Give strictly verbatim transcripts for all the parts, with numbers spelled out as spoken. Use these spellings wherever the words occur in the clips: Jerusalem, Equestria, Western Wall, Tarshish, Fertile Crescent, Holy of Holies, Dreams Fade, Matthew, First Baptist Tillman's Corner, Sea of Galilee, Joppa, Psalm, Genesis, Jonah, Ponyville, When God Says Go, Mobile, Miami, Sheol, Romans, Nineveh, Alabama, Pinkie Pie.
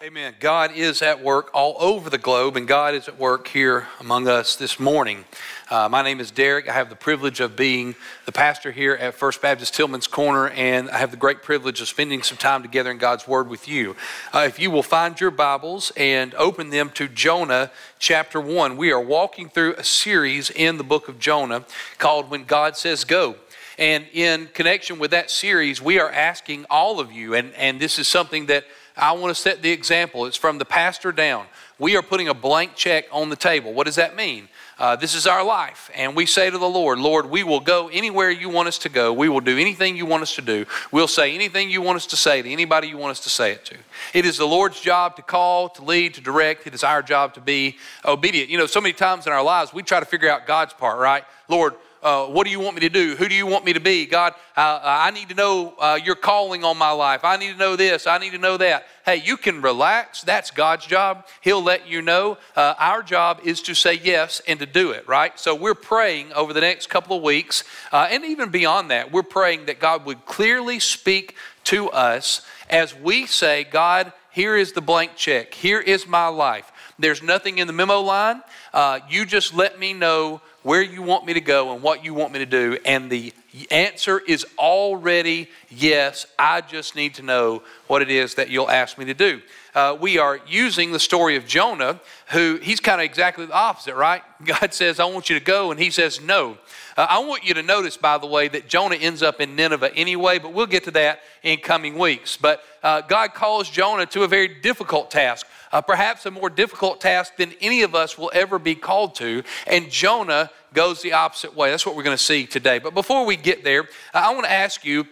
Amen. God is at work all over the globe, and God is at work here among us this morning. Uh, my name is Derek. I have the privilege of being the pastor here at First Baptist Tillmans Corner, and I have the great privilege of spending some time together in God's Word with you. Uh, if you will find your Bibles and open them to Jonah chapter one, we are walking through a series in the book of Jonah called When God Says Go. And in connection with that series, we are asking all of you, and, and this is something that I want to set the example. It's from the pastor down. We are putting a blank check on the table. What does that mean? Uh, this is our life. And we say to the Lord, Lord, we will go anywhere you want us to go. We will do anything you want us to do. We'll say anything you want us to say to anybody you want us to say it to. It is the Lord's job to call, to lead, to direct. It is our job to be obedient. You know, so many times in our lives, we try to figure out God's part, right? Lord, Uh, what do you want me to do? Who do you want me to be? God, uh, I need to know uh, your calling on my life. I need to know this. I need to know that. Hey, you can relax. That's God's job. He'll let you know. Uh, our job is to say yes and to do it, right? So we're praying over the next couple of weeks, uh, and even beyond that, we're praying that God would clearly speak to us as we say, God, here is the blank check. Here is my life. There's nothing in the memo line. Uh, you just let me know where you want me to go and what you want me to do. And the answer is already yes. I just need to know what it is that you'll ask me to do. Uh, we are using the story of Jonah, who he's kind of exactly the opposite, right? God says, I want you to go, and he says no. Uh, I want you to notice, by the way, that Jonah ends up in Nineveh anyway, but we'll get to that in coming weeks. But uh, God calls Jonah to a very difficult task, uh, perhaps a more difficult task than any of us will ever be called to, and Jonah goes the opposite way. That's what we're going to see today. But before we get there, uh, I want to ask you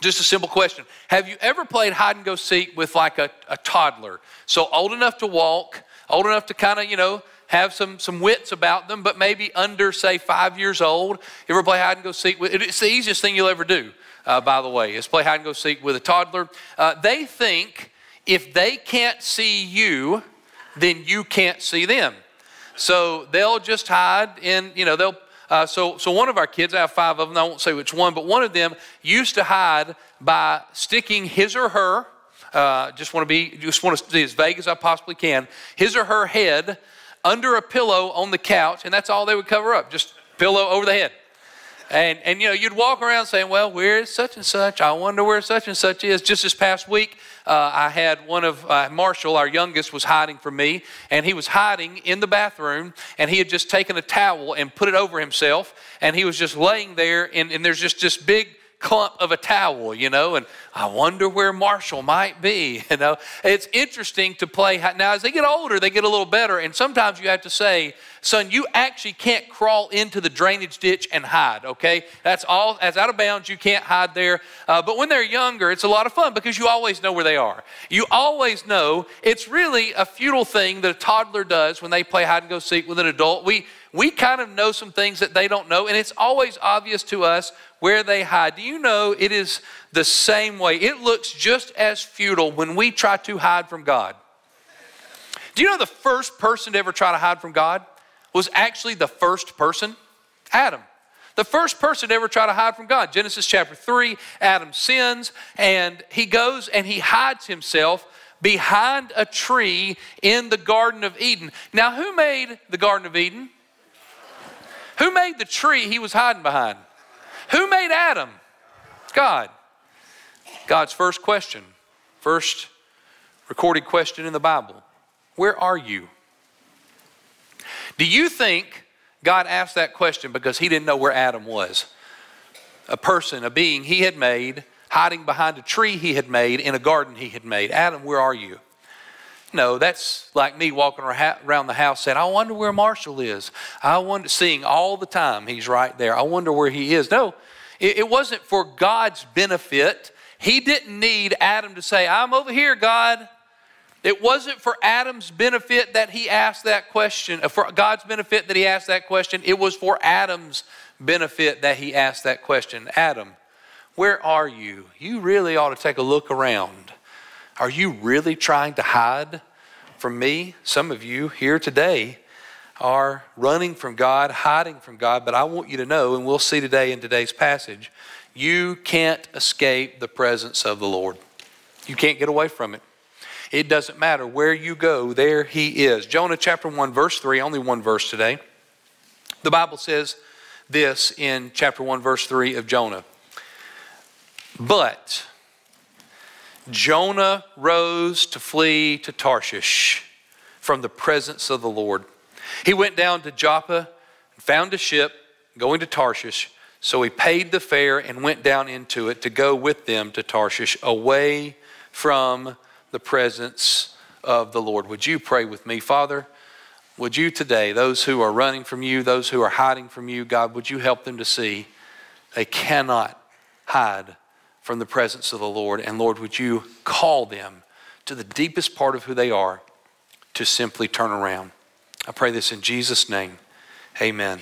just a simple question. Have you ever played hide-and-go-seek with like a, a toddler? So old enough to walk, old enough to kind of, you know, have some, some wits about them, but maybe under, say, five years old. You ever play hide-and-go-seek with? It's the easiest thing you'll ever do, uh, by the way, is play hide-and-go-seek with a toddler. Uh, they think if they can't see you, then you can't see them. So they'll just hide and, you know, they'll, uh, so, so one of our kids, I have five of them, I won't say which one, but one of them used to hide by sticking his or her, uh, just want to be, just want to be as vague as I possibly can, his or her head under a pillow on the couch, and that's all they would cover up, just pillow over the head. And, and you know, you'd walk around saying, well, where is such and such? I wonder where such and such is. Just this past week, uh, I had one of, uh, Marshall, our youngest, was hiding from me, and he was hiding in the bathroom, and he had just taken a towel and put it over himself, and he was just laying there, and, and there's just this big clump of a towel, you know, and I wonder where Marshall might be, you know. It's interesting to play. Now, as they get older, they get a little better, and sometimes you have to say, son, you actually can't crawl into the drainage ditch and hide, okay? That's all, that's out of bounds, you can't hide there. Uh, but when they're younger, it's a lot of fun because you always know where they are. You always know. It's really a futile thing that a toddler does when they play hide-and-go-seek with an adult. We, we kind of know some things that they don't know, and it's always obvious to us where they hide. Do you know it is the same way? It looks just as futile when we try to hide from God. Do you know the first person to ever try to hide from God was actually the first person? Adam. The first person to ever try to hide from God. Genesis chapter three, Adam sins, and he goes and he hides himself behind a tree in the Garden of Eden. Now, who made the Garden of Eden? Who made the tree he was hiding behind? Who made Adam? God. God's first question, first recorded question in the Bible. Where are you? Do you think God asked that question because he didn't know where Adam was? A person, a being he had made, hiding behind a tree he had made, in a garden he had made. Adam, where are you? No, that's like me walking around the house saying, I wonder where Marshall is. I wonder, seeing all the time he's right there. I wonder where he is. No, it, it wasn't for God's benefit. He didn't need Adam to say, I'm over here, God. It wasn't for Adam's benefit that he asked that question, for God's benefit that he asked that question. It was for Adam's benefit that he asked that question. Adam, where are you? You really ought to take a look around. Are you really trying to hide from me? Some of you here today are running from God, hiding from God, but I want you to know, and we'll see today in today's passage, you can't escape the presence of the Lord. You can't get away from it. It doesn't matter where you go, there he is. Jonah chapter one, verse three, only one verse today. The Bible says this in chapter one, verse three of Jonah. But Jonah rose to flee to Tarshish from the presence of the Lord. He went down to Joppa and found a ship going to Tarshish. So he paid the fare and went down into it to go with them to Tarshish, away from the presence of the Lord. Would you pray with me? Father, would you today, those who are running from you, those who are hiding from you, God, would you help them to see they cannot hide from the presence of the Lord? And Lord, would you call them to the deepest part of who they are to simply turn around? I pray this in Jesus' name. Amen.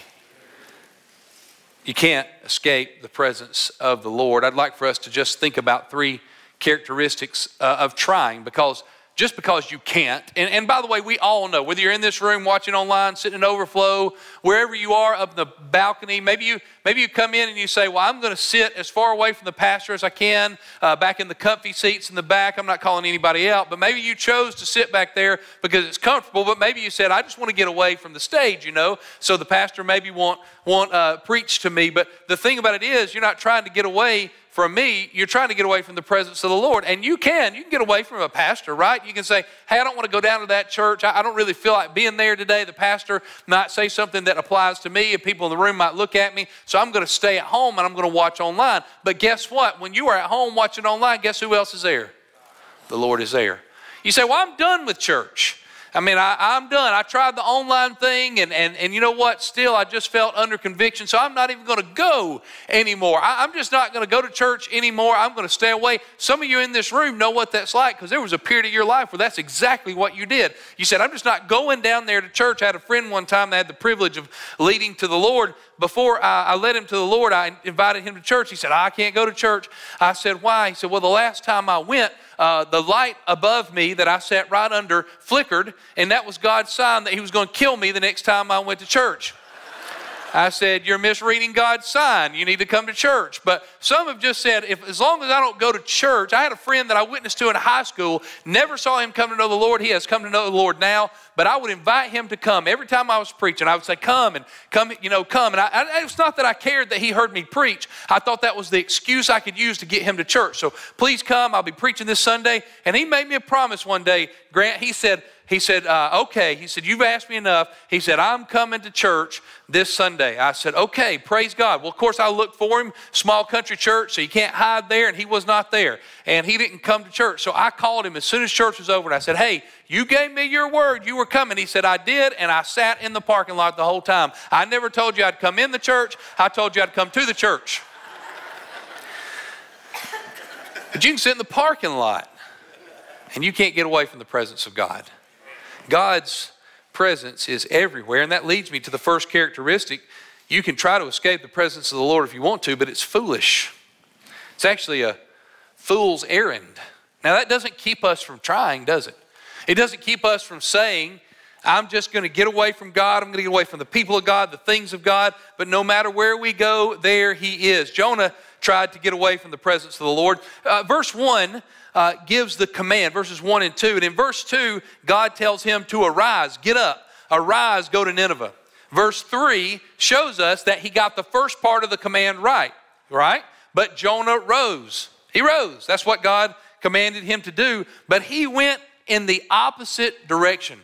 You can't escape the presence of the Lord. I'd like for us to just think about three characteristics uh, of trying, because just because you can't, and, and by the way, we all know, whether you're in this room, watching online, sitting in overflow, wherever you are up in the balcony, maybe you, maybe you come in and you say, well, I'm going to sit as far away from the pastor as I can, uh, back in the comfy seats in the back. I'm not calling anybody out, but maybe you chose to sit back there because it's comfortable, but maybe you said, I just want to get away from the stage, you know, so the pastor maybe won't, won't uh, preach to me. But the thing about it is, you're not trying to get away from me, you're trying to get away from the presence of the Lord. And you can. You can get away from a pastor, right? You can say, hey, I don't want to go down to that church. I, I don't really feel like being there today. The pastor might say something that applies to me, and people in the room might look at me. So I'm going to stay at home, and I'm going to watch online. But guess what? When you are at home watching online, guess who else is there? The Lord is there. You say, well, I'm done with church. I mean, I, I'm done. I tried the online thing, and, and, and you know what? Still, I just felt under conviction, so I'm not even going to go anymore. I, I'm just not going to go to church anymore. I'm going to stay away. Some of you in this room know what that's like, because there was a period of your life where that's exactly what you did. You said, I'm just not going down there to church. I had a friend one time that had the privilege of leading to the Lord. Before I, I led him to the Lord, I invited him to church. He said, I can't go to church. I said, why? He said, well, the last time I went, Uh, the light above me that I sat right under flickered, and that was God's sign that he was going to kill me the next time I went to church. I said, you're misreading God's sign. You need to come to church. But some have just said, if as long as I don't go to church, I had a friend that I witnessed to in high school, never saw him come to know the Lord. He has come to know the Lord now. But I would invite him to come. Every time I was preaching, I would say, come and come, you know, come. And I, I, it's not that I cared that he heard me preach. I thought that was the excuse I could use to get him to church. So please come. I'll be preaching this Sunday. And he made me a promise one day, Grant. He said, he said, uh, okay. He said, you've asked me enough. He said, I'm coming to church this Sunday. I said, okay, praise God. Well, of course, I looked for him, small country church, so you can't hide there, and he was not there. And he didn't come to church. So I called him as soon as church was over, and I said, hey, you gave me your word. You were coming. He said, I did, and I sat in the parking lot the whole time. I never told you I'd come in the church. I told you I'd come to the church. But you can sit in the parking lot, and you can't get away from the presence of God. God's presence is everywhere, and that leads me to the first characteristic. You can try to escape the presence of the Lord if you want to, but it's foolish. It's actually a fool's errand. Now, that doesn't keep us from trying, does it? It doesn't keep us from saying, I'm just going to get away from God. I'm going to get away from the people of God, the things of God. But no matter where we go, there he is. Jonah tried to get away from the presence of the Lord. Uh, verse one uh, gives the command, verses one and two. And in verse two, God tells him to arise, get up, arise, go to Nineveh. Verse three shows us that he got the first part of the command right, right? But Jonah rose. He rose. That's what God commanded him to do. But he went in the opposite direction.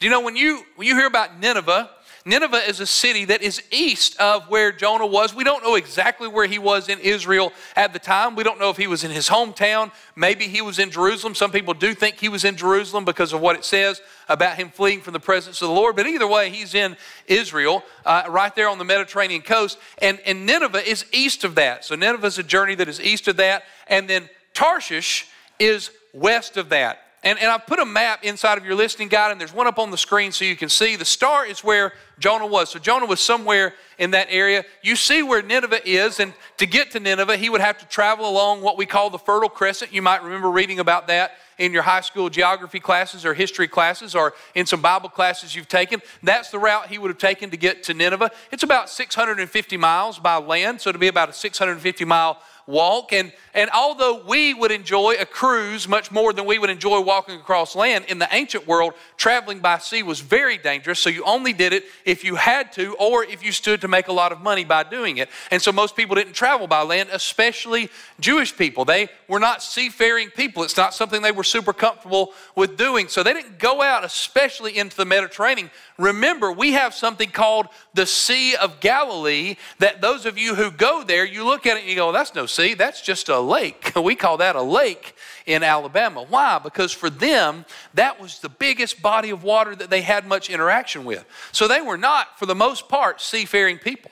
Do you know, when you, when you hear about Nineveh, Nineveh is a city that is east of where Jonah was. We don't know exactly where he was in Israel at the time. We don't know if he was in his hometown. Maybe he was in Jerusalem. Some people do think he was in Jerusalem because of what it says about him fleeing from the presence of the Lord. But either way, he's in Israel, uh, right there on the Mediterranean coast. And, and Nineveh is east of that. So Nineveh is a journey that is east of that. And then Tarshish is west of that. And, and I've put a map inside of your listening guide, and there's one up on the screen so you can see. The star is where Jonah was. So Jonah was somewhere in that area. You see where Nineveh is, and to get to Nineveh, he would have to travel along what we call the Fertile Crescent. You might remember reading about that in your high school geography classes or history classes or in some Bible classes you've taken. That's the route he would have taken to get to Nineveh. It's about six hundred fifty miles by land, so it'd be about a six hundred fifty mile walk. And, and although we would enjoy a cruise much more than we would enjoy walking across land, in the ancient world, traveling by sea was very dangerous, so you only did it if you had to or if you stood to make a lot of money by doing it. And so most people didn't travel by land, especially Jewish people. They were not seafaring people. It's not something they were super comfortable with doing. So they didn't go out, especially into the Mediterranean. Remember, we have something called the Sea of Galilee that those of you who go there, you look at it and you go, that's no sea, that's just a lake. We call that a lake in Alabama. Why? Because for them, that was the biggest body of water that they had much interaction with. So they were not, for the most part, seafaring people.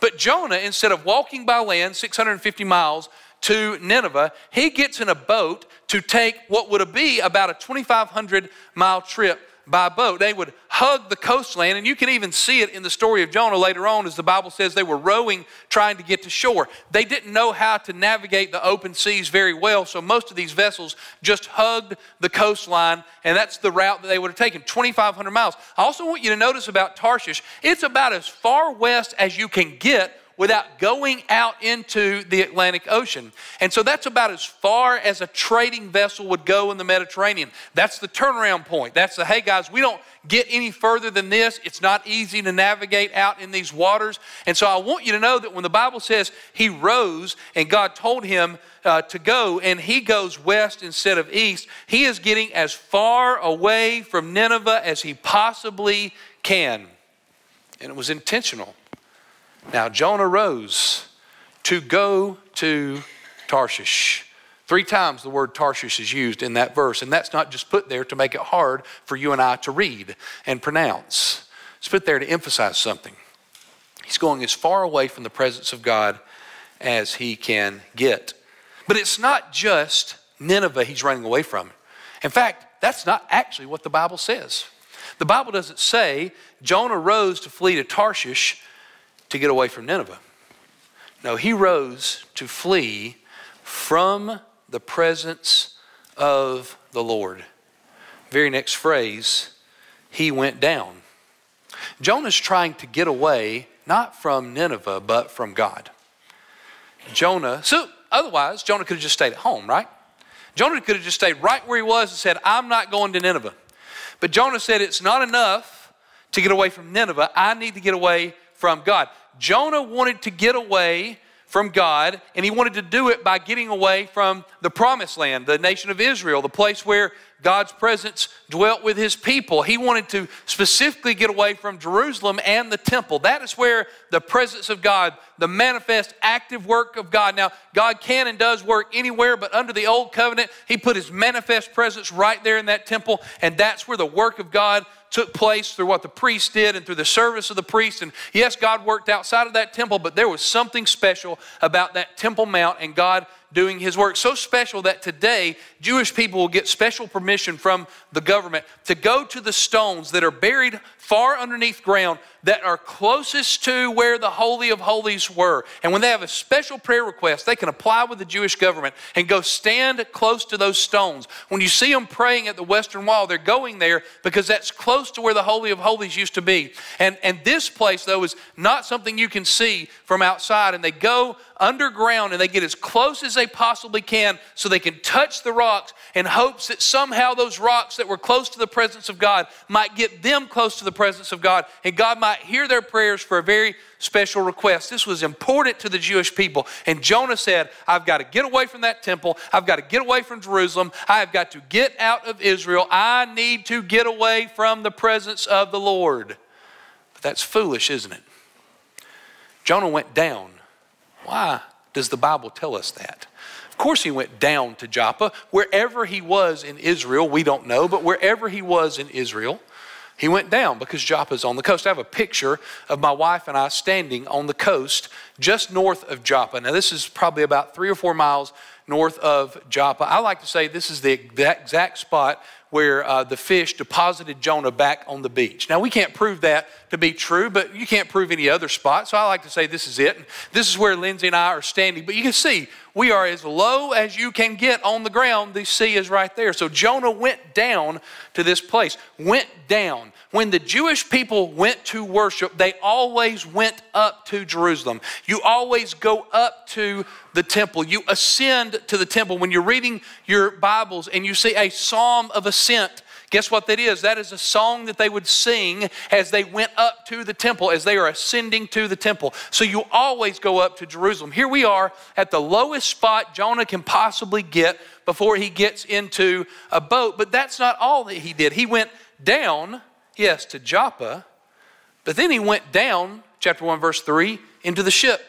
But Jonah, instead of walking by land six hundred fifty miles to Nineveh, he gets in a boat to take what would be about a twenty-five hundred mile trip by boat. They would hug the coastline, and you can even see it in the story of Jonah later on, as the Bible says they were rowing, trying to get to shore. They didn't know how to navigate the open seas very well, so most of these vessels just hugged the coastline, and that's the route that they would have taken, twenty-five hundred miles. I also want you to notice about Tarshish, it's about as far west as you can get without going out into the Atlantic Ocean. And so that's about as far as a trading vessel would go in the Mediterranean. That's the turnaround point. That's the, hey guys, we don't get any further than this. It's not easy to navigate out in these waters. And so I want you to know that when the Bible says he rose and God told him uh, to go, and he goes west instead of east, he is getting as far away from Nineveh as he possibly can. And it was intentional. Now, Jonah rose to go to Tarshish. Three times the word Tarshish is used in that verse, and that's not just put there to make it hard for you and I to read and pronounce. It's put there to emphasize something. He's going as far away from the presence of God as he can get. But it's not just Nineveh he's running away from. In fact, that's not actually what the Bible says. The Bible doesn't say Jonah rose to flee to Tarshish to get away from Nineveh. No, he rose to flee from the presence of the Lord. Very next phrase, he went down. Jonah's trying to get away, not from Nineveh, but from God. Jonah, so otherwise, Jonah could have just stayed at home, right? Jonah could have just stayed right where he was and said, I'm not going to Nineveh. But Jonah said, it's not enough to get away from Nineveh. I need to get away from God. Jonah wanted to get away from God, and he wanted to do it by getting away from the promised land, the nation of Israel, the place where God's presence dwelt with his people. He wanted to specifically get away from Jerusalem and the temple. That is where the presence of God, the manifest active work of God. Now, God can and does work anywhere, but under the old covenant, he put his manifest presence right there in that temple, and that's where the work of God took place through what the priest did and through the service of the priest. And yes, God worked outside of that temple, but there was something special about that temple mount and God doing his work. So special that today, Jewish people will get special permission from the government to go to the stones that are buried far underneath ground that are closest to where the Holy of Holies were. And when they have a special prayer request, they can apply with the Jewish government and go stand close to those stones. When you see them praying at the Western Wall, they're going there because that's close to where the Holy of Holies used to be. And, and this place, though, is not something you can see from outside. And they go underground and they get as close as they possibly can so they can touch the rocks in hopes that somehow those rocks that were close to the presence of God might get them close to the presence of God, and God might hear their prayers for a very special request. This was important to the Jewish people. And Jonah said, I've got to get away from that temple. I've got to get away from Jerusalem. I've got to get out of Israel. I need to get away from the presence of the Lord. But that's foolish, isn't it? Jonah went down. Why does the Bible tell us that? Of course he went down to Joppa. Wherever he was in Israel, we don't know, but wherever he was in Israel, he went down because Joppa's on the coast. I have a picture of my wife and I standing on the coast just north of Joppa. Now this is probably about three or four miles north of Joppa. I like to say this is the exact spot where uh, the fish deposited Jonah back on the beach. Now, we can't prove that to be true, but you can't prove any other spot. So I like to say this is it. And this is where Lindsay and I are standing. But you can see we are as low as you can get on the ground. The sea is right there. So Jonah went down to this place, went down. When the Jewish people went to worship, they always went up to Jerusalem. You always go up to the temple. You ascend to the temple. When you're reading your Bibles and you see a psalm of ascent, guess what that is? That is a song that they would sing as they went up to the temple, as they are ascending to the temple. So you always go up to Jerusalem. Here we are at the lowest spot Jonah can possibly get before he gets into a boat. But that's not all that he did. He went down, yes, to Joppa, but then he went down, chapter one, verse three, into the ship.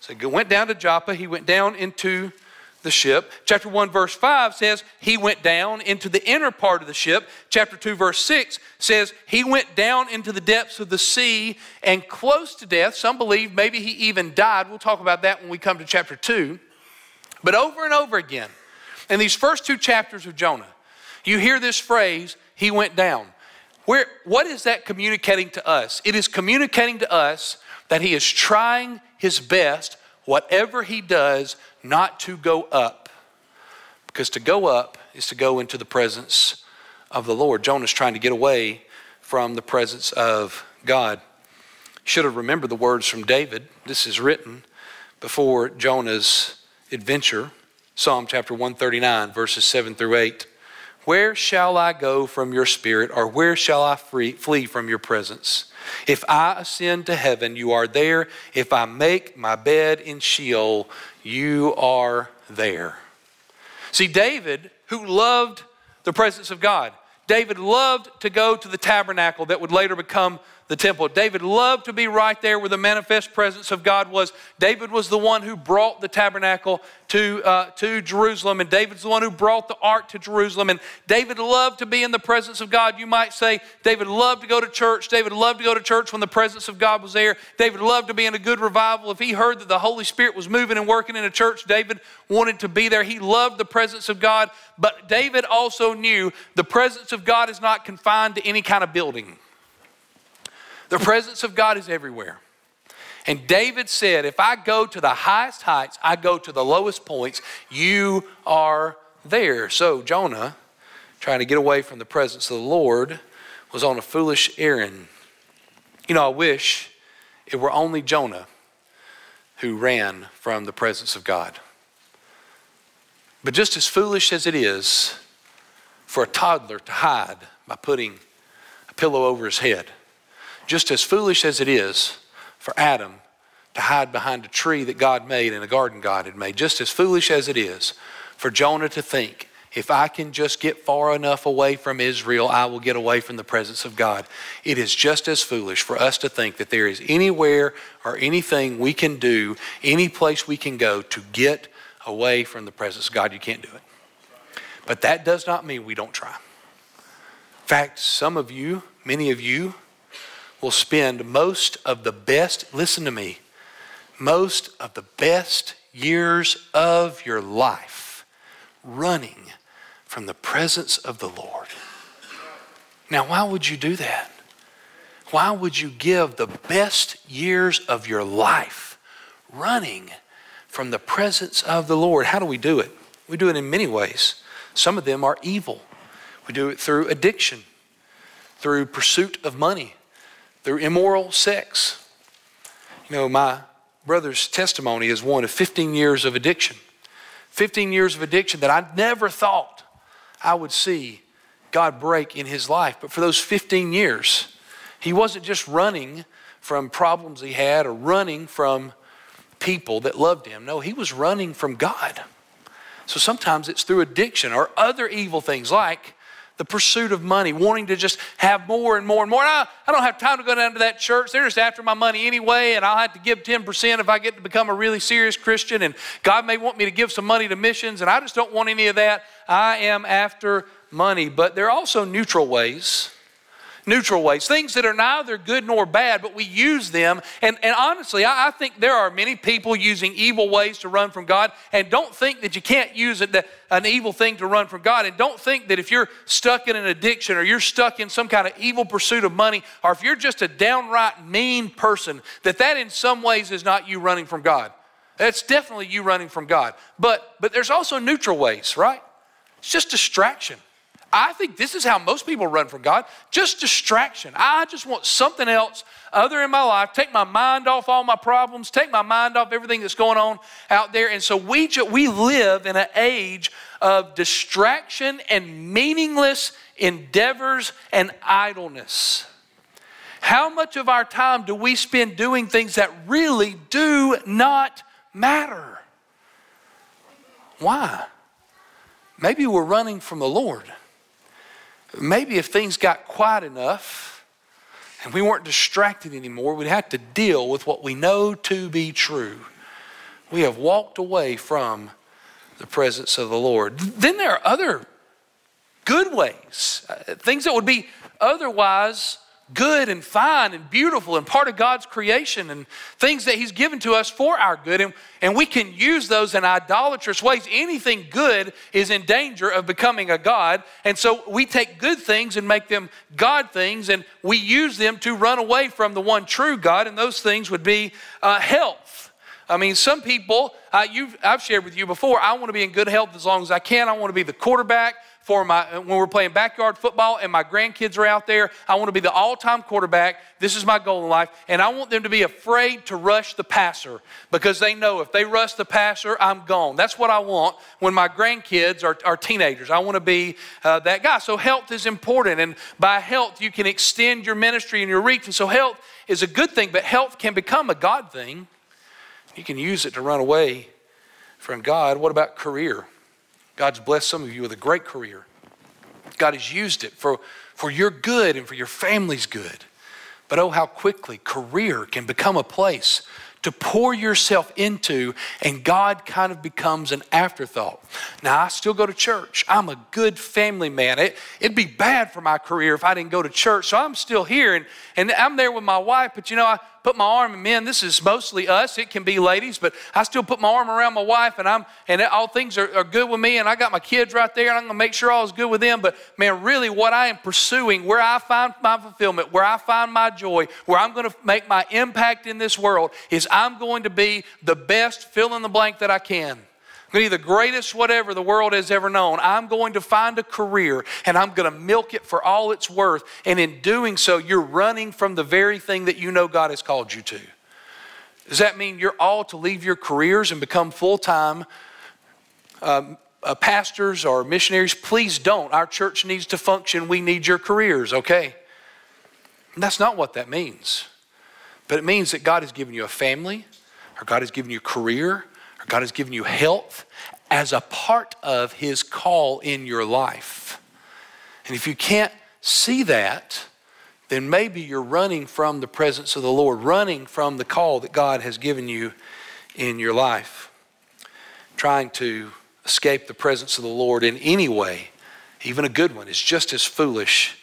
So he went down to Joppa, he went down into the ship. Chapter one, verse five says he went down into the inner part of the ship. Chapter two, verse six says he went down into the depths of the sea and close to death. Some believe maybe he even died. We'll talk about that when we come to chapter two. But over and over again, in these first two chapters of Jonah, you hear this phrase, he went down. Where, what is that communicating to us? It is communicating to us that he is trying his best, whatever he does, not to go up. Because to go up is to go into the presence of the Lord. Jonah's trying to get away from the presence of God. Should have remembered the words from David. This is written before Jonah's adventure. Psalm chapter one thirty-nine, verses seven through eight. Where shall I go from your spirit, or where shall I free, flee from your presence? If I ascend to heaven, you are there. If I make my bed in Sheol, you are there. See, David, who loved the presence of God, David loved to go to the tabernacle that would later become the temple. David loved to be right there where the manifest presence of God was. David was the one who brought the tabernacle to, uh, to Jerusalem, and David's the one who brought the ark to Jerusalem, and David loved to be in the presence of God. You might say David loved to go to church. David loved to go to church when the presence of God was there. David loved to be in a good revival. If he heard that the Holy Spirit was moving and working in a church, David wanted to be there. He loved the presence of God, but David also knew the presence of God is not confined to any kind of building. The presence of God is everywhere. And David said, if I go to the highest heights, I go to the lowest points, you are there. So Jonah, trying to get away from the presence of the Lord, was on a foolish errand. You know, I wish it were only Jonah who ran from the presence of God. But just as foolish as it is for a toddler to hide by putting a pillow over his head, just as foolish as it is for Adam to hide behind a tree that God made and a garden God had made, just as foolish as it is for Jonah to think, if I can just get far enough away from Israel, I will get away from the presence of God. It is just as foolish for us to think that there is anywhere or anything we can do, any place we can go to get away from the presence of God. You can't do it. But that does not mean we don't try. In fact, some of you, many of you, will spend most of the best, listen to me, most of the best years of your life running from the presence of the Lord. Now, why would you do that? Why would you give the best years of your life running from the presence of the Lord? How do we do it? We do it in many ways. Some of them are evil. We do it through addiction, through pursuit of money, through immoral sex. You know, my brother's testimony is one of fifteen years of addiction. fifteen years of addiction that I never thought I would see God break in his life. But for those fifteen years, he wasn't just running from problems he had or running from people that loved him. No, he was running from God. So sometimes it's through addiction or other evil things like the pursuit of money, wanting to just have more and more and more. And I, I don't have time to go down to that church. They're just after my money anyway, and I'll have to give ten percent if I get to become a really serious Christian, and God may want me to give some money to missions, and I just don't want any of that. I am after money. But there are also neutral ways, neutral ways, things that are neither good nor bad, but we use them. And, and honestly, I, I think there are many people using evil ways to run from God, and don't think that you can't use it, that an evil thing to run from God. And don't think that if you're stuck in an addiction or you're stuck in some kind of evil pursuit of money, or if you're just a downright mean person, that that in some ways is not you running from God. That's definitely you running from God. But, but there's also neutral ways, right? It's just distraction. I think this is how most people run from God, just distraction. I just want something else other in my life, take my mind off all my problems, take my mind off everything that's going on out there. And so we, we live in an age of distraction and meaningless endeavors and idleness. How much of our time do we spend doing things that really do not matter? Why? Maybe we're running from the Lord. Maybe if things got quiet enough and we weren't distracted anymore, we'd have to deal with what we know to be true. We have walked away from the presence of the Lord. Then there are other good ways, things that would be otherwise good and fine and beautiful and part of God's creation, and things that he's given to us for our good. And, and we can use those in idolatrous ways. Anything good is in danger of becoming a god. And so we take good things and make them God things, and we use them to run away from the one true God. And those things would be uh, health. I mean, some people, uh, you've, I've shared with you before, I want to be in good health as long as I can. I want to be the quarterback for my, when we're playing backyard football and my grandkids are out there, I want to be the all-time quarterback. This is my goal in life. And I want them to be afraid to rush the passer, because they know if they rush the passer, I'm gone. That's what I want when my grandkids are, are teenagers. I want to be uh, that guy. So health is important. And by health, you can extend your ministry and your reach. And so health is a good thing, but health can become a God thing. You can use it to run away from God. What about career? God's blessed some of you with a great career. God has used it for, for your good and for your family's good. But oh, how quickly career can become a place to pour yourself into, and God kind of becomes an afterthought. Now, I still go to church. I'm a good family man. It, it'd be bad for my career if I didn't go to church, so I'm still here, and, and I'm there with my wife, but you know, I put my arm, and men, this is mostly us. It can be ladies, but I still put my arm around my wife, and I'm and all things are, are good with me, and I got my kids right there, and I'm going to make sure all is good with them. But man, really what I am pursuing, where I find my fulfillment, where I find my joy, where I'm going to make my impact in this world is I'm going to be the best fill in the blank that I can. I'm going to be the greatest whatever the world has ever known. I'm going to find a career, and I'm going to milk it for all it's worth. And in doing so, you're running from the very thing that you know God has called you to. Does that mean you're all to leave your careers and become full-time um, uh, pastors or missionaries? Please don't. Our church needs to function. We need your careers, okay? And that's not what that means. But it means that God has given you a family, or God has given you a career, or God has given you health as a part of his call in your life. And if you can't see that, then maybe you're running from the presence of the Lord, running from the call that God has given you in your life, trying to escape the presence of the Lord in any way, even a good one, is just as foolish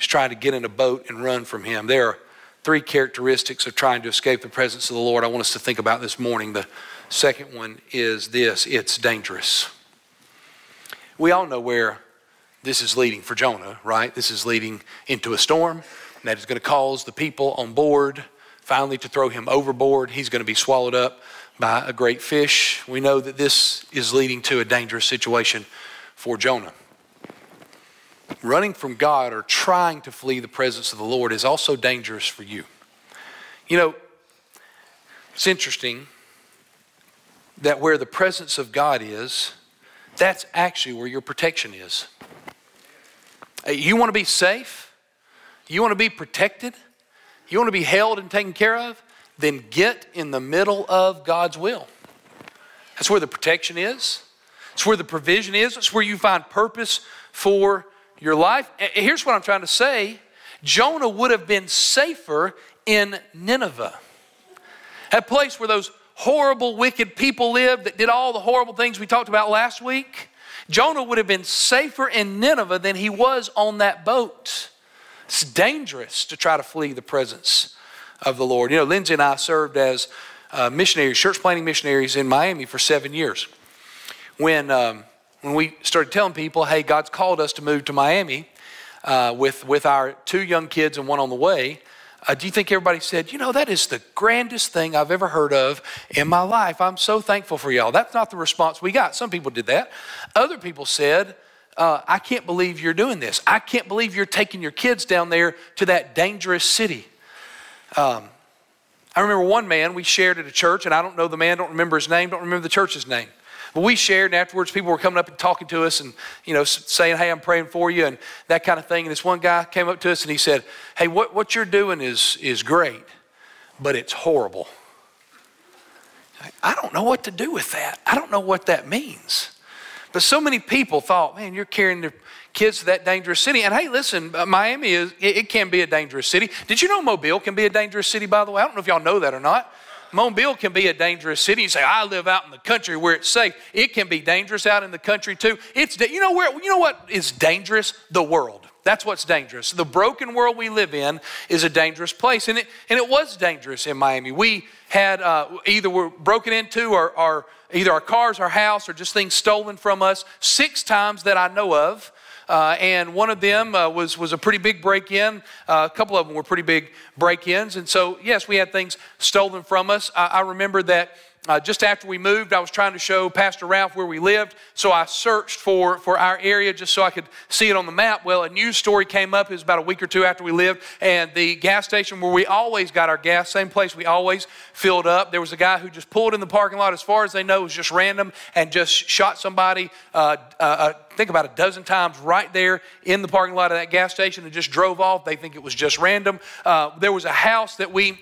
as trying to get in a boat and run from him. There are three characteristics of trying to escape the presence of the Lord I want us to think about this morning. The second one is this: it's dangerous. We all know where this is leading for Jonah, right? This is leading into a storm, and that is going to cause the people on board finally to throw him overboard. He's going to be swallowed up by a great fish. We know that this is leading to a dangerous situation for Jonah. Running from God or trying to flee the presence of the Lord is also dangerous for you. You know, it's interesting that where the presence of God is, that's actually where your protection is. You want to be safe? You want to be protected? You want to be held and taken care of? Then get in the middle of God's will. That's where the protection is. It's where the provision is. It's where you find purpose for your life. Here's what I'm trying to say. Jonah would have been safer in Nineveh, a place where those horrible, wicked people lived that did all the horrible things we talked about last week. Jonah would have been safer in Nineveh than he was on that boat. It's dangerous to try to flee the presence of the Lord. You know, Lindsay and I served as uh, missionaries, church planting missionaries in Miami for seven years. When um, when we started telling people, hey, God's called us to move to Miami uh, with, with our two young kids and one on the way, Uh, do you think everybody said, you know, that is the grandest thing I've ever heard of in my life. I'm so thankful for y'all. That's not the response we got. Some people did that. Other people said, uh, I can't believe you're doing this. I can't believe you're taking your kids down there to that dangerous city. Um, I remember one man we shared at a church, and I don't know the man, don't remember his name, don't remember the church's name. But we shared, and afterwards people were coming up and talking to us and, you know, saying, hey, I'm praying for you and that kind of thing. And this one guy came up to us and he said, hey, what, what you're doing is, is great, but it's horrible. I don't know what to do with that. I don't know what that means. But so many people thought, man, you're carrying their kids to that dangerous city. And hey, listen, Miami, is it, it can be a dangerous city. Did you know Mobile can be a dangerous city, by the way? I don't know if y'all know that or not. Mobile can be a dangerous city. You say, I live out in the country where it's safe. It can be dangerous out in the country too. It's, you know where, you know what is dangerous? The world. That's what's dangerous. The broken world we live in is a dangerous place. And it, and it was dangerous in Miami. We had, uh, either were broken into or, or either our cars, our house, or just things stolen from us six times that I know of. Uh, and one of them uh, was, was a pretty big break-in. Uh, a couple of them were pretty big break-ins. And so, yes, we had things stolen from us. I, I remember that uh, just after we moved, I was trying to show Pastor Ralph where we lived. So I searched for, for our area just so I could see it on the map. Well, a news story came up. It was about a week or two after we lived. And the gas station where we always got our gas, same place we always filled up, there was a guy who just pulled in the parking lot, as far as they know, it was just random, and just shot somebody uh, uh, think about a dozen times right there in the parking lot of that gas station and just drove off. They think it was just random. Uh, there was a house that we,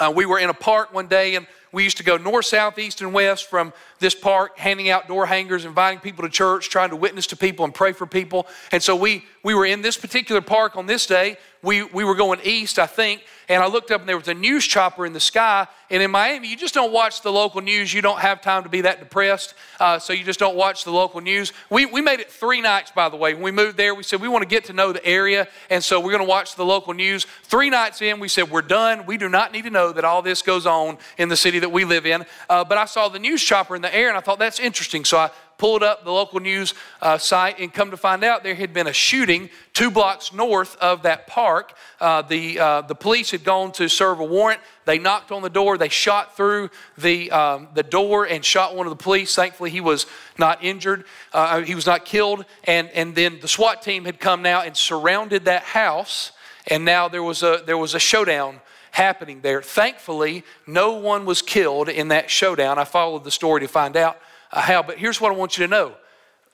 uh, we were in a park one day, and we used to go north, south, east, and west from this park, handing out door hangers, inviting people to church, trying to witness to people and pray for people. And so we, we were in this particular park on this day. We, we were going east, I think, and I looked up and there was a news chopper in the sky. And in Miami, you just don't watch the local news. You don't have time to be that depressed, uh, so you just don't watch the local news. We, we made it three nights, by the way. When we moved there, we said, we want to get to know the area, and so we're going to watch the local news. Three nights in, we said, we're done. We do not need to know that all this goes on in the city that we live in. Uh, but I saw the news chopper in the air, and I thought, that's interesting. So I pulled up the local news uh, site, and come to find out there had been a shooting two blocks north of that park. Uh, the, uh, the police had gone to serve a warrant. They knocked on the door. They shot through the, um, the door and shot one of the police. Thankfully, he was not injured. Uh, he was not killed. And, and then the SWAT team had come now and surrounded that house, and now there was a, there was a showdown happening there. Thankfully, no one was killed in that showdown. I followed the story to find out how, but here's what I want you to know.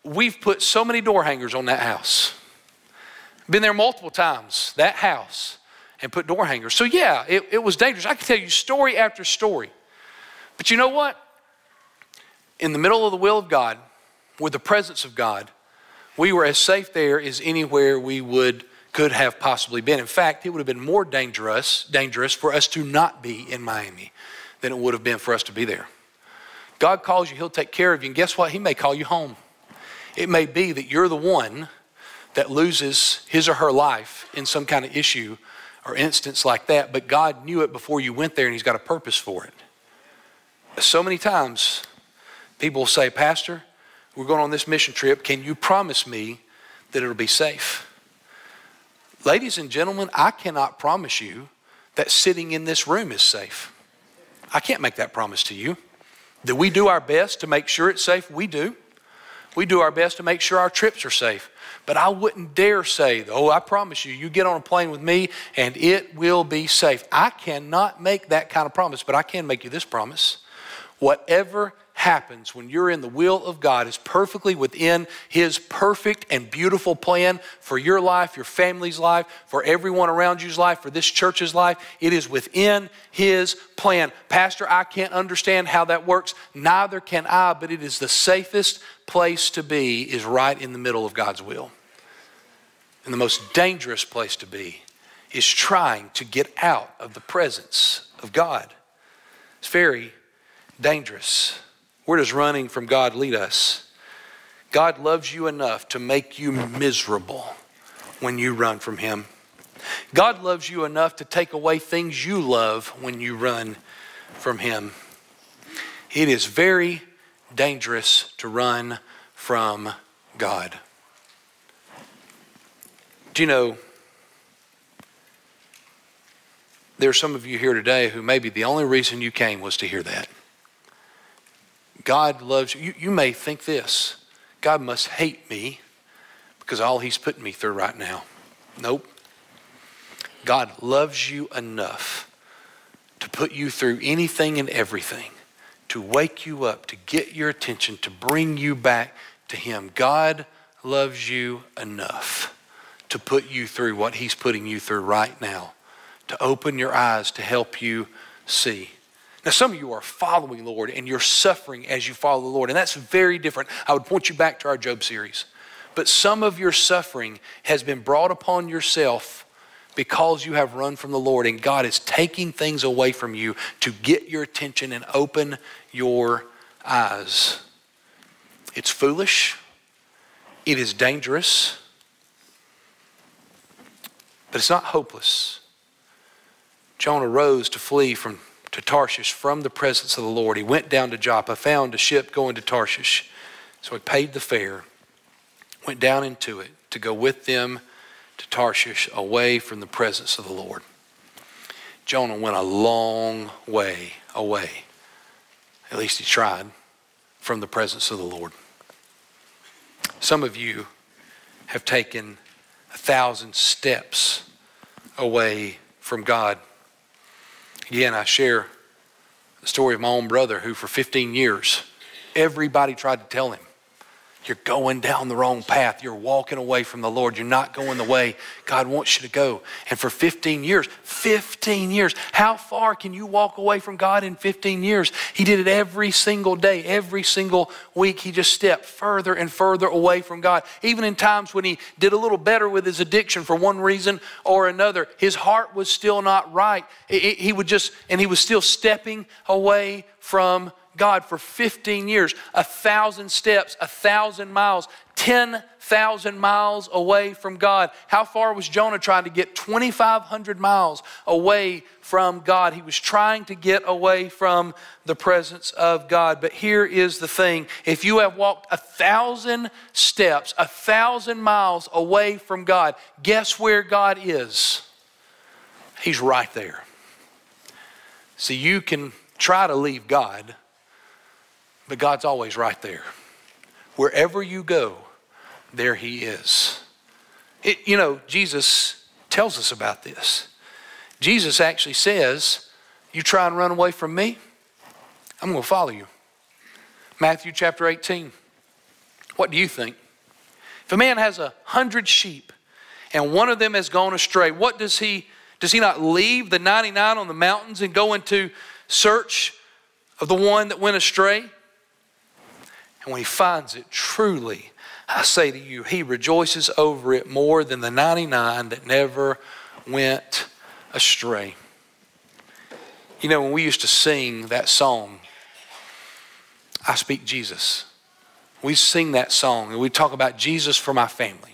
We've put so many door hangers on that house. Been there multiple times, that house, and put door hangers. So yeah, it, it was dangerous. I can tell you story after story. But you know what? In the middle of the will of God, with the presence of God, we were as safe there as anywhere we would could have possibly been. In fact, it would have been more dangerous, dangerous for us to not be in Miami than it would have been for us to be there. God calls you, he'll take care of you. And guess what? He may call you home. It may be that you're the one that loses his or her life in some kind of issue or instance like that, but God knew it before you went there, and he's got a purpose for it. So many times people will say, Pastor, we're going on this mission trip. Can you promise me that it'll be safe? Ladies and gentlemen, I cannot promise you that sitting in this room is safe. I can't make that promise to you. That we do our best to make sure it's safe? We do. We do our best to make sure our trips are safe. But I wouldn't dare say, oh, I promise you, you get on a plane with me and it will be safe. I cannot make that kind of promise, but I can make you this promise. Whatever happens when you're in the will of God is perfectly within his perfect and beautiful plan for your life, your family's life, for everyone around you's life, for this church's life. It is within his plan. Pastor, I can't understand how that works. Neither can I, but it is the safest place to be is right in the middle of God's will. And the most dangerous place to be is trying to get out of the presence of God. It's very dangerous. Where does running from God lead us? God loves you enough to make you miserable when you run from him. God loves you enough to take away things you love when you run from him. It is very dangerous to run from God. Do you know, there are some of you here today who maybe the only reason you came was to hear that. God loves you. You, you may think this: God must hate me because all he's putting me through right now. Nope. God loves you enough to put you through anything and everything, to wake you up, to get your attention, to bring you back to him. God loves you enough to put you through what he's putting you through right now, to open your eyes, to help you see. Now, some of you are following the Lord and you're suffering as you follow the Lord, and that's very different. I would point you back to our Job series. But some of your suffering has been brought upon yourself because you have run from the Lord, and God is taking things away from you to get your attention and open your eyes. It's foolish. It is dangerous. But it's not hopeless. Jonah rose to flee from, to Tarshish from the presence of the Lord. He went down to Joppa, found a ship going to Tarshish. So he paid the fare, went down into it to go with them to Tarshish, away from the presence of the Lord. Jonah went a long way away, at least he tried, from the presence of the Lord. Some of you have taken a thousand steps away from God. Again, I share the story of my own brother who for fifteen years, everybody tried to tell him, you're going down the wrong path. You're walking away from the Lord. You're not going the way God wants you to go. And for fifteen years, fifteen years, how far can you walk away from God in fifteen years? He did it every single day, every single week. He just stepped further and further away from God. Even in times when he did a little better with his addiction for one reason or another, his heart was still not right. It, it, he would just, and he was still stepping away from God for fifteen years, a thousand steps, a thousand miles, ten thousand miles away from God. How far was Jonah trying to get? twenty-five hundred miles away from God. He was trying to get away from the presence of God. But here is the thing. If you have walked a thousand steps, a thousand miles away from God, guess where God is? He's right there. So you can try to leave God, but God's always right there. Wherever you go, there he is. It, you know, Jesus tells us about this. Jesus actually says, you try and run away from me, I'm going to follow you. Matthew chapter eighteen. What do you think? If a man has a hundred sheep and one of them has gone astray, what does he, does he not leave the ninety-nine on the mountains and go into search of the one that went astray? And when he finds it, truly, I say to you, he rejoices over it more than the ninety-nine that never went astray. You know, when we used to sing that song, I Speak Jesus, we sing that song and we talk about Jesus for my family.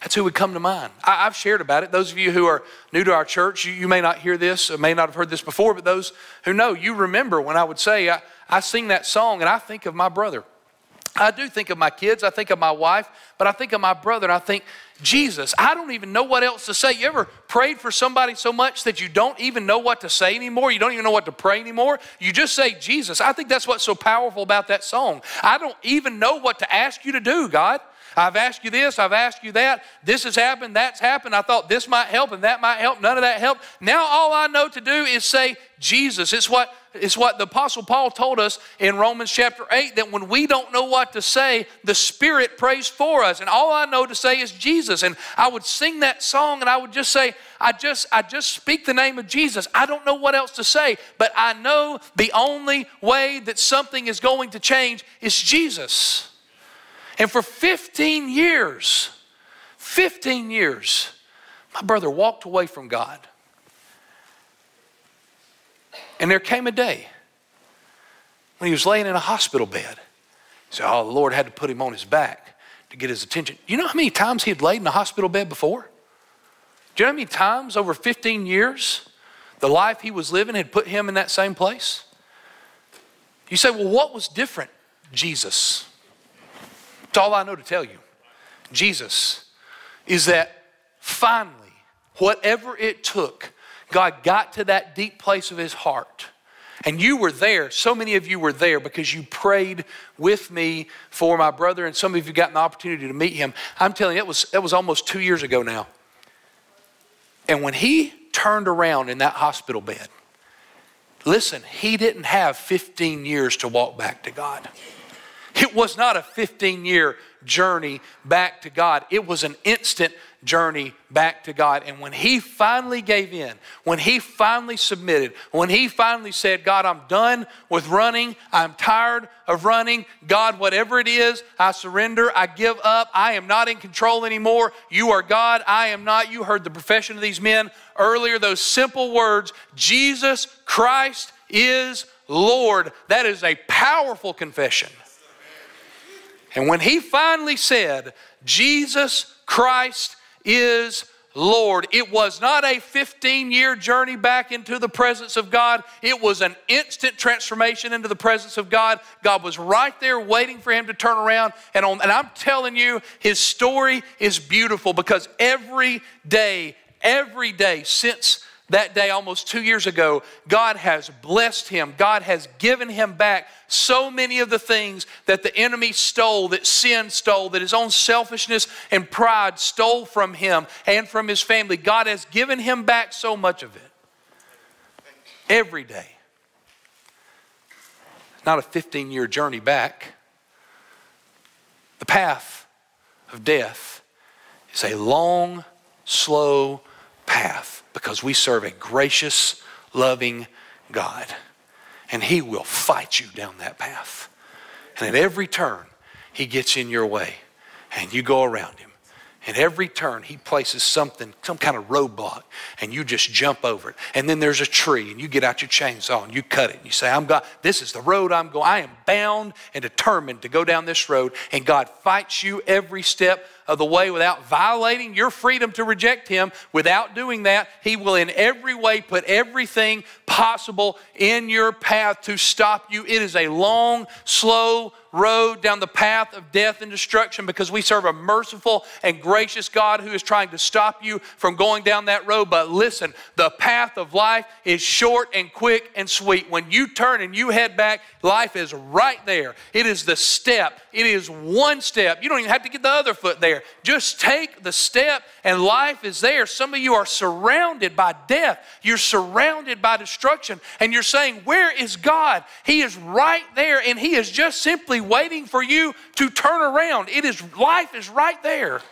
That's who would come to mind. I, I've shared about it. Those of you who are new to our church, you, you may not hear this, or may not have heard this before, but those who know, you remember when I would say, I, I sing that song and I think of my brother. I do think of my kids, I think of my wife, but I think of my brother and I think, Jesus, I don't even know what else to say. You ever prayed for somebody so much that you don't even know what to say anymore? You don't even know what to pray anymore? You just say, Jesus. I think that's what's so powerful about that song. I don't even know what to ask you to do, God. I've asked you this, I've asked you that, this has happened, that's happened, I thought this might help and that might help, none of that helped. Now all I know to do is say, Jesus. It's what, it's what the Apostle Paul told us in Romans chapter eight, that when we don't know what to say, the Spirit prays for us. And all I know to say is Jesus. And I would sing that song and I would just say, I just, I just speak the name of Jesus. I don't know what else to say, but I know the only way that something is going to change is Jesus. And for fifteen years, fifteen years, my brother walked away from God. And there came a day when he was laying in a hospital bed. He said, oh, the Lord had to put him on his back to get his attention. You know how many times he had laid in a hospital bed before? Do you know how many times over fifteen years the life he was living had put him in that same place? You say, well, what was different? Jesus. It's all I know to tell you. Jesus is that finally, whatever it took, God got to that deep place of his heart. And you were there. So many of you were there because you prayed with me for my brother, and some of you got an opportunity to meet him. I'm telling you, that was, that was almost two years ago now. And when he turned around in that hospital bed, listen, he didn't have fifteen years to walk back to God. It was not a fifteen-year journey back to God. It was an instant journey back to God. And when he finally gave in, when he finally submitted, when he finally said, God, I'm done with running. I'm tired of running. God, whatever it is, I surrender. I give up. I am not in control anymore. You are God. I am not. You heard the profession of these men earlier. Those simple words, Jesus Christ is Lord. That is a powerful confession. And when he finally said, Jesus Christ is Lord, it was not a fifteen-year journey back into the presence of God. It was an instant transformation into the presence of God. God was right there waiting for him to turn around. And, on, and I'm telling you, his story is beautiful because every day, every day since that day almost two years ago, God has blessed him. God has given him back so many of the things that the enemy stole, that sin stole, that his own selfishness and pride stole from him and from his family. God has given him back so much of it. Every day. Not a fifteen-year journey back. The path of death is a long, slow path. Because we serve a gracious, loving God. And he will fight you down that path. And at every turn, he gets in your way. And you go around him. And every turn, he places something, some kind of roadblock. And you just jump over it. And then there's a tree. And you get out your chainsaw and you cut it. And you say, I'm God. This is the road I'm going. I am bound and determined to go down this road. And God fights you every step of the way without violating your freedom to reject him. Without doing that, he will in every way put everything possible in your path to stop you. It is a long, slow road down the path of death and destruction because we serve a merciful and gracious God who is trying to stop you from going down that road. But listen, the path of life is short and quick and sweet. When you turn and you head back, life is right there. It is the step. It is one step. You don't even have to get the other foot there. Just take the step and life is there. Some of you are surrounded by death. You're surrounded by destruction. And you're saying, where is God? He is right there and he is just simply waiting for you to turn around. It is, life is right there.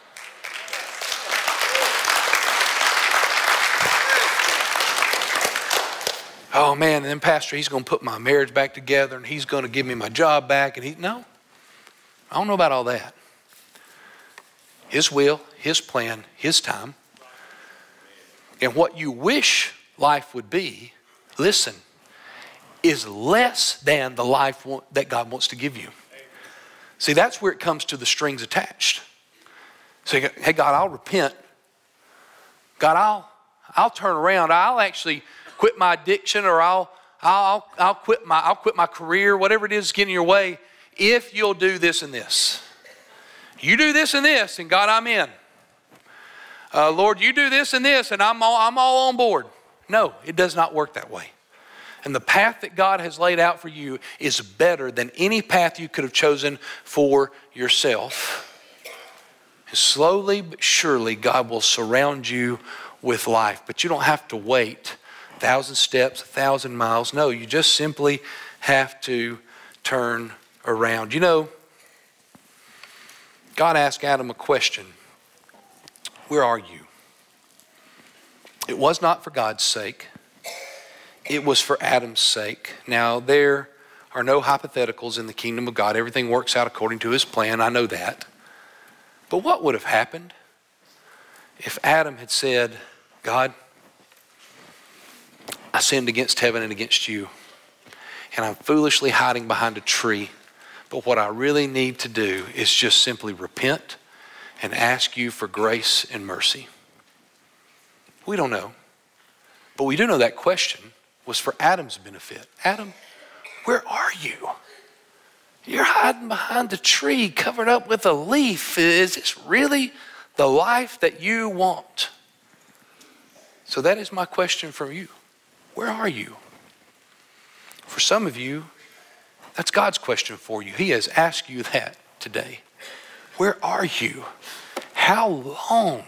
Oh man, and then pastor, he's going to put my marriage back together and he's going to give me my job back. And he, no, I don't know about all that. His will, his plan, his time. And what you wish life would be, listen, is less than the life that God wants to give you. See, that's where it comes to the strings attached. So, you go, hey, God, I'll repent. God, I'll, I'll turn around. I'll actually quit my addiction or I'll, I'll, I'll, quit my, I'll quit my career, whatever it is getting your way, if you'll do this and this. You do this and this, and God, I'm in. Uh, Lord, you do this and this, and I'm all, I'm all on board. No, it does not work that way. And the path that God has laid out for you is better than any path you could have chosen for yourself. And slowly but surely, God will surround you with life. But you don't have to wait a thousand steps, a thousand miles. No, you just simply have to turn around. You know, God asked Adam a question. Where are you? It was not for God's sake. It was for Adam's sake. Now, there are no hypotheticals in the kingdom of God. Everything works out according to his plan. I know that. But what would have happened if Adam had said, God, I sinned against heaven and against you, and I'm foolishly hiding behind a tree. But what I really need to do is just simply repent and ask you for grace and mercy. We don't know. But we do know that question was for Adam's benefit. Adam, where are you? You're hiding behind a tree covered up with a leaf. Is this really the life that you want? So that is my question for you. Where are you? For some of you, that's God's question for you. He has asked you that today. Where are you? How long,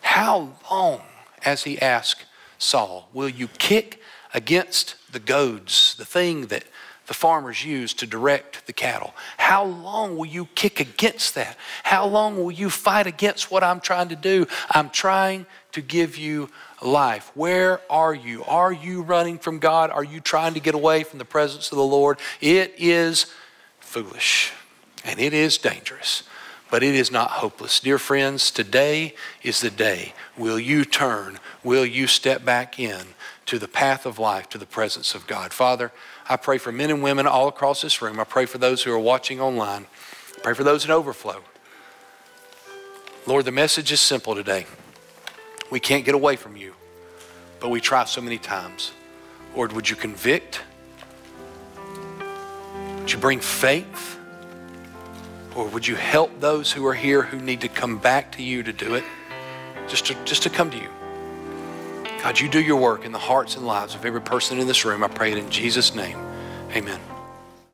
how long, as he asked Saul, will you kick against the goads, the thing that the farmers use to direct the cattle? How long will you kick against that? How long will you fight against what I'm trying to do? I'm trying to give you life. Where are you? Are you running from God? Are you trying to get away from the presence of the Lord? It is foolish and it is dangerous, but it is not hopeless. Dear friends, today is the day. Will you turn? Will you step back in to the path of life, to the presence of God? Father, I pray for men and women all across this room. I pray for those who are watching online. I pray for those in overflow. Lord, the message is simple today. We can't get away from you, but we try so many times. Lord, would you convict? Would you bring faith? Or would you help those who are here who need to come back to you to do it, just to, just to come to you? God, you do your work in the hearts and lives of every person in this room. I pray it in Jesus' name. Amen.